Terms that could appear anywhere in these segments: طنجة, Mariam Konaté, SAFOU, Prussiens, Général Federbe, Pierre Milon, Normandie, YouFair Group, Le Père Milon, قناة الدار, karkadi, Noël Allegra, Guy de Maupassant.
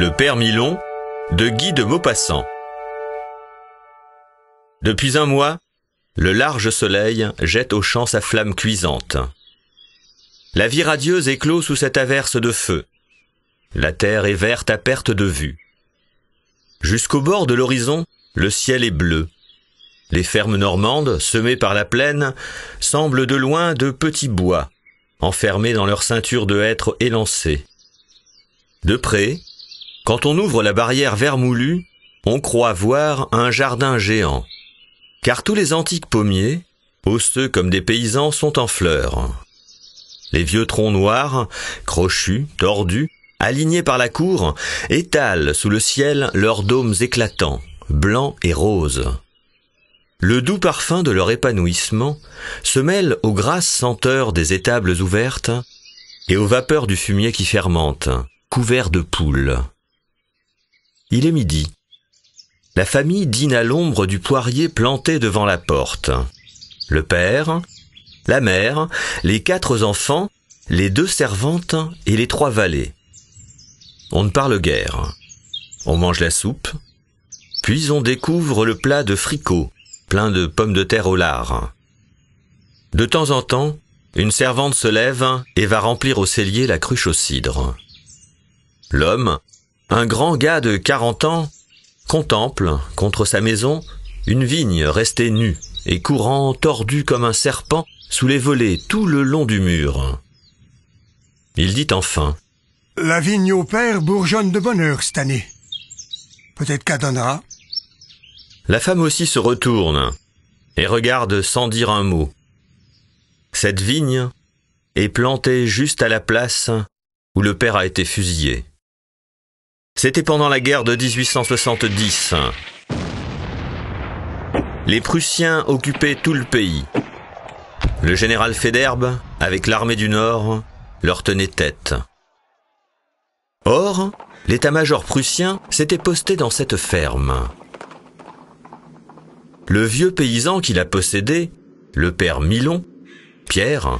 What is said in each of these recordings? Le Père Milon de Guy de Maupassant. Depuis un mois, le large soleil jette au champ sa flamme cuisante. La vie radieuse éclot sous cette averse de feu. La terre est verte à perte de vue. Jusqu'au bord de l'horizon, le ciel est bleu. Les fermes normandes, semées par la plaine, semblent de loin de petits bois, enfermés dans leur ceinture de hêtres élancés. De près, quand on ouvre la barrière vermoulue, on croit voir un jardin géant, car tous les antiques pommiers, osseux comme des paysans, sont en fleurs. Les vieux troncs noirs, crochus, tordus, alignés par la cour, étalent sous le ciel leurs dômes éclatants, blancs et roses. Le doux parfum de leur épanouissement se mêle aux grasses senteurs des étables ouvertes et aux vapeurs du fumier qui fermente, couvert de poules. Il est midi. La famille dîne à l'ombre du poirier planté devant la porte. Le père, la mère, les 4 enfants, les 2 servantes et les 3 valets. On ne parle guère. On mange la soupe, puis on découvre le plat de fricot, plein de pommes de terre au lard. De temps en temps, une servante se lève et va remplir au cellier la cruche au cidre. L'homme, un grand gars de 40 ans, contemple, contre sa maison, une vigne restée nue et courant tordue comme un serpent sous les volets tout le long du mur. Il dit enfin: « La vigne au père bourgeonne de bonne heure cette année. Peut-être qu'elle donnera. » La femme aussi se retourne et regarde sans dire un mot. Cette vigne est plantée juste à la place où le père a été fusillé. C'était pendant la guerre de 1870. Les Prussiens occupaient tout le pays. Le général Federbe, avec l'armée du Nord, leur tenait tête. Or, l'état-major prussien s'était posté dans cette ferme. Le vieux paysan qui la possédait, le père Milon, Pierre,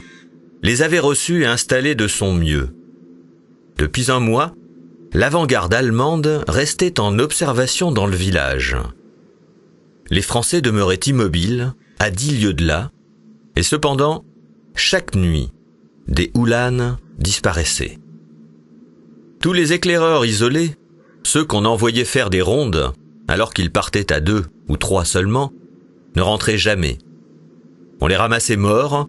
les avait reçus et installés de son mieux. Depuis un mois, l'avant-garde allemande restait en observation dans le village. Les Français demeuraient immobiles, à 10 lieues de là, et cependant, chaque nuit, des houlanes disparaissaient. Tous les éclaireurs isolés, ceux qu'on envoyait faire des rondes, alors qu'ils partaient à 2 ou 3 seulement, ne rentraient jamais. On les ramassait morts,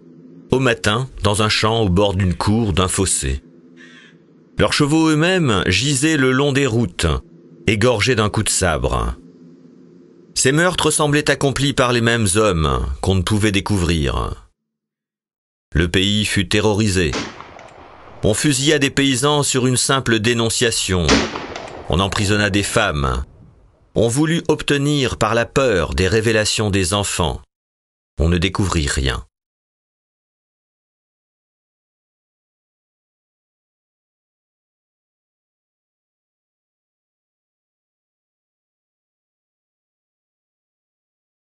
au matin, dans un champ au bord d'une cour, d'un fossé. Leurs chevaux eux-mêmes gisaient le long des routes, égorgés d'un coup de sabre. Ces meurtres semblaient accomplis par les mêmes hommes qu'on ne pouvait découvrir. Le pays fut terrorisé. On fusilla des paysans sur une simple dénonciation. On emprisonna des femmes. On voulut obtenir par la peur des révélations des enfants. On ne découvrit rien.